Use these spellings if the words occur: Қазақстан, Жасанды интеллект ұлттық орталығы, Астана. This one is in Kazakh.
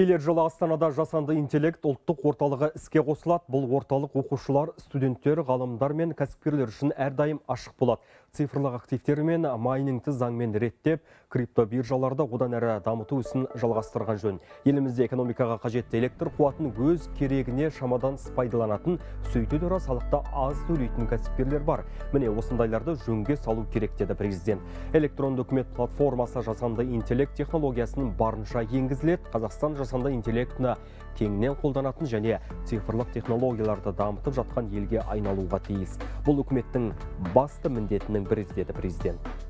Келер жылы Астанада жасанды интеллект ұлттық орталығы іске қосылады. Бұл орталық оқушылар, студенттер, ғалымдар мен кәсіпкерлер үшін әрдайым ашық болады. Цифрлық активтер мен майнингті заңмен реттеп, криптобиржаларда одан әрі дамыту ісін жалғастырған жөн. Елімізде экономикаға қажетті электр қуатын өз керегіне шамадан пайдаланатын, сөйтіп ара салықта аз төлейтін кәсіпкерлер бар. Міне осындайларды жөнге салу керек деді президент. Электронды үкімет платформасы жасанды интеллект технологиясының барынша енгізіледі. Қазақстан жасанды интеллектіні кеңінен қолданатын және цифрлық технологияларды дамытып жатқан елге айналуға тиіс. Бұл үкіметтің басты міндетінің бірі деді президент.